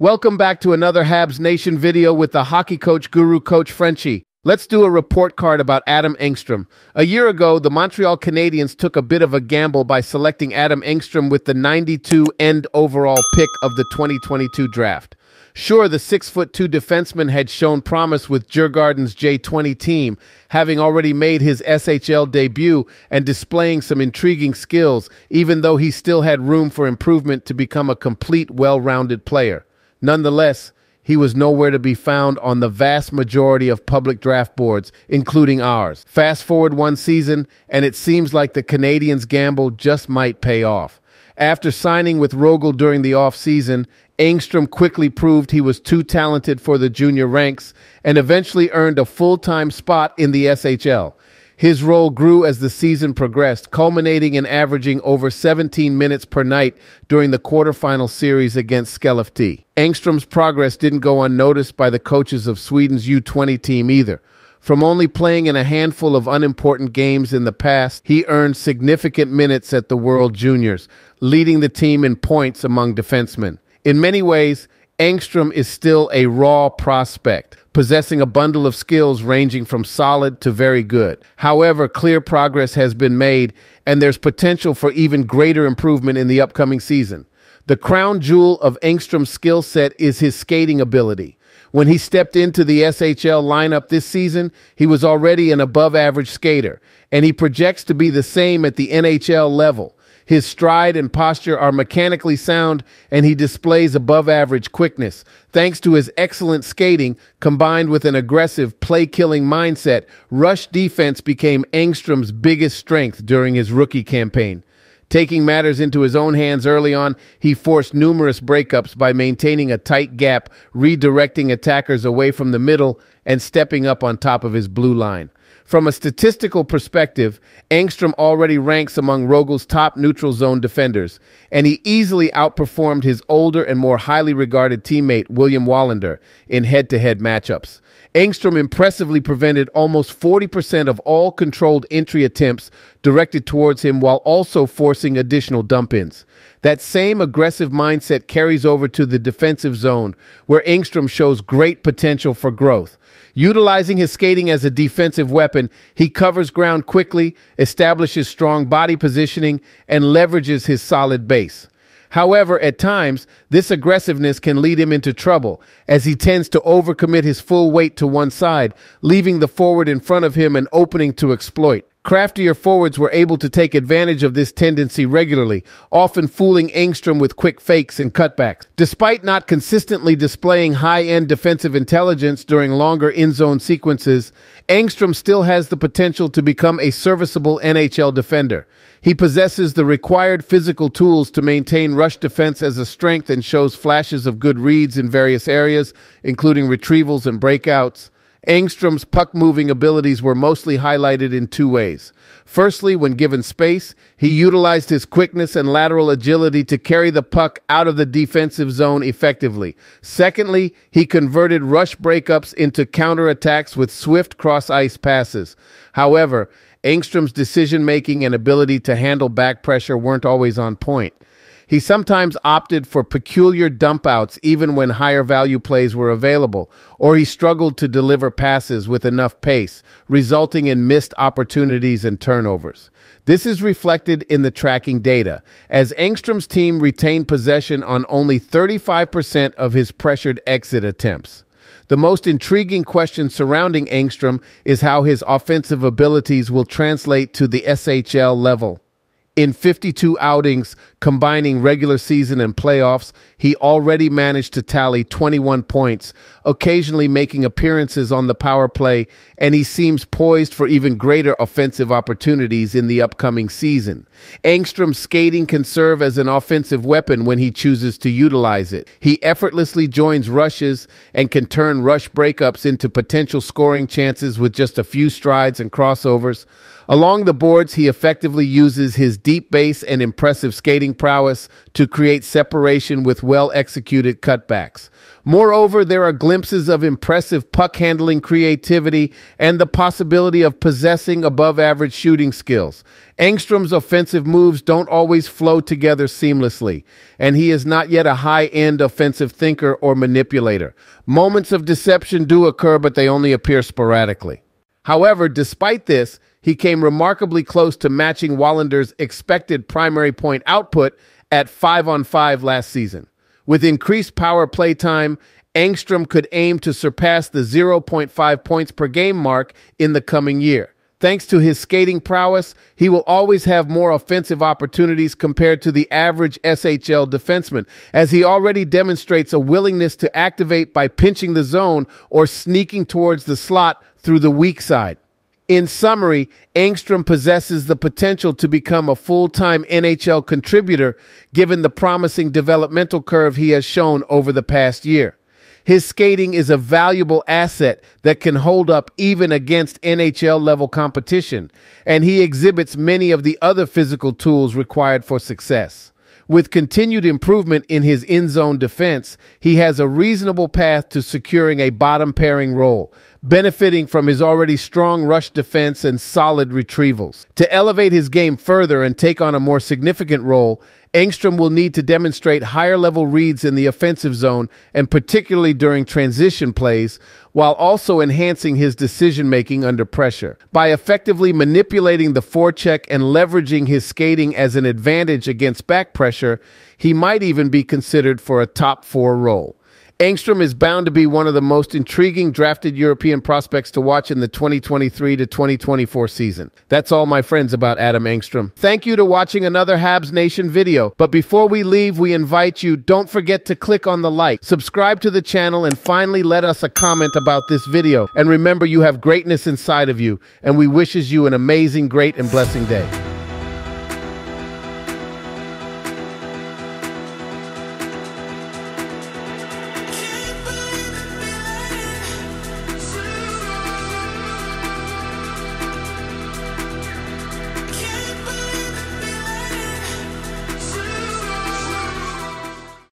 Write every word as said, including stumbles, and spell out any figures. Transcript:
Welcome back to another Habs Nation video with the hockey coach guru, Coach Frenchie. Let's do a report card about Adam Engstrom. A year ago, the Montreal Canadiens took a bit of a gamble by selecting Adam Engstrom with the ninety-two end overall pick of the twenty twenty-two draft. Sure, the six foot two defenseman had shown promise with Jurgarden's J twenty team, having already made his S H L debut and displaying some intriguing skills, even though he still had room for improvement to become a complete, well-rounded player. Nonetheless, he was nowhere to be found on the vast majority of public draft boards, including ours. Fast forward one season, and it seems like the Canadiens' gamble just might pay off. After signing with Rogel during the offseason, Engstrom quickly proved he was too talented for the junior ranks and eventually earned a full-time spot in the S H L. His role grew as the season progressed, culminating in averaging over seventeen minutes per night during the quarterfinal series against Skellefteå. Engstrom's progress didn't go unnoticed by the coaches of Sweden's U twenty team either. From only playing in a handful of unimportant games in the past, he earned significant minutes at the World Juniors, leading the team in points among defensemen. In many ways, Engstrom is still a raw prospect, possessing a bundle of skills ranging from solid to very good. However, clear progress has been made, and there's potential for even greater improvement in the upcoming season. The crown jewel of Engstrom's skill set is his skating ability. When he stepped into the S H L lineup this season, he was already an above-average skater, and he projects to be the same at the N H L level. His stride and posture are mechanically sound, and he displays above-average quickness. Thanks to his excellent skating, combined with an aggressive, play-killing mindset, rush defense became Engstrom's biggest strength during his rookie campaign. Taking matters into his own hands early on, he forced numerous breakups by maintaining a tight gap, redirecting attackers away from the middle, and stepping up on top of his blue line. From a statistical perspective, Engstrom already ranks among Rogel's top neutral zone defenders, and he easily outperformed his older and more highly regarded teammate, William Wallander, in head-to-head matchups. Engstrom impressively prevented almost forty percent of all controlled entry attempts directed towards him while also forcing additional dump-ins. That same aggressive mindset carries over to the defensive zone, where Engstrom shows great potential for growth. Utilizing his skating as a defensive weapon, he covers ground quickly, establishes strong body positioning, and leverages his solid base. However, at times, this aggressiveness can lead him into trouble, as he tends to overcommit his full weight to one side, leaving the forward in front of him an opening to exploit. Craftier forwards were able to take advantage of this tendency regularly, often fooling Engstrom with quick fakes and cutbacks. Despite not consistently displaying high-end defensive intelligence during longer in-zone sequences, Engstrom still has the potential to become a serviceable N H L defender. He possesses the required physical tools to maintain rush defense as a strength and shows flashes of good reads in various areas, including retrievals and breakouts. Engstrom's puck-moving abilities were mostly highlighted in two ways. Firstly, when given space, he utilized his quickness and lateral agility to carry the puck out of the defensive zone effectively. Secondly, he converted rush breakups into counterattacks with swift cross-ice passes. However, Engstrom's decision-making and ability to handle back pressure weren't always on point. He sometimes opted for peculiar dumpouts even when higher-value plays were available, or he struggled to deliver passes with enough pace, resulting in missed opportunities and turnovers. This is reflected in the tracking data, as Engstrom's team retained possession on only thirty-five percent of his pressured exit attempts. The most intriguing question surrounding Engstrom is how his offensive abilities will translate to the S H L level. In fifty-two outings, combining regular season and playoffs, he already managed to tally twenty-one points, occasionally making appearances on the power play, and he seems poised for even greater offensive opportunities in the upcoming season. Engstrom's skating can serve as an offensive weapon when he chooses to utilize it. He effortlessly joins rushes and can turn rush breakups into potential scoring chances with just a few strides and crossovers. Along the boards, he effectively uses his deep base and impressive skating attacking prowess to create separation with well-executed cutbacks. Moreover, there are glimpses of impressive puck-handling creativity and the possibility of possessing above-average shooting skills. Engstrom's offensive moves don't always flow together seamlessly, and he is not yet a high-end offensive thinker or manipulator. Moments of deception do occur, but they only appear sporadically. However, despite this, he came remarkably close to matching Wallander's expected primary point output at five on five last season. With increased power play time, Engstrom could aim to surpass the zero point five points per game mark in the coming year. Thanks to his skating prowess, he will always have more offensive opportunities compared to the average S H L defenseman, as he already demonstrates a willingness to activate by pinching the zone or sneaking towards the slot through the weak side. In summary, Engstrom possesses the potential to become a full-time N H L contributor given the promising developmental curve he has shown over the past year. His skating is a valuable asset that can hold up even against N H L-level competition, and he exhibits many of the other physical tools required for success. With continued improvement in his in-zone defense, he has a reasonable path to securing a bottom-pairing role, benefiting from his already strong rush defense and solid retrievals. To elevate his game further and take on a more significant role, Engstrom will need to demonstrate higher-level reads in the offensive zone, and particularly during transition plays, while also enhancing his decision-making under pressure. By effectively manipulating the forecheck and leveraging his skating as an advantage against back pressure, he might even be considered for a top-four role. Engstrom is bound to be one of the most intriguing drafted European prospects to watch in the twenty twenty-three to twenty twenty-four season. That's all, my friends, about Adam Engstrom. Thank you to watching another Habs Nation video. But before we leave, we invite you, don't forget to click on the like, subscribe to the channel, and finally let us a comment about this video. And remember, you have greatness inside of you, and we wishes you an amazing, great, and blessing day.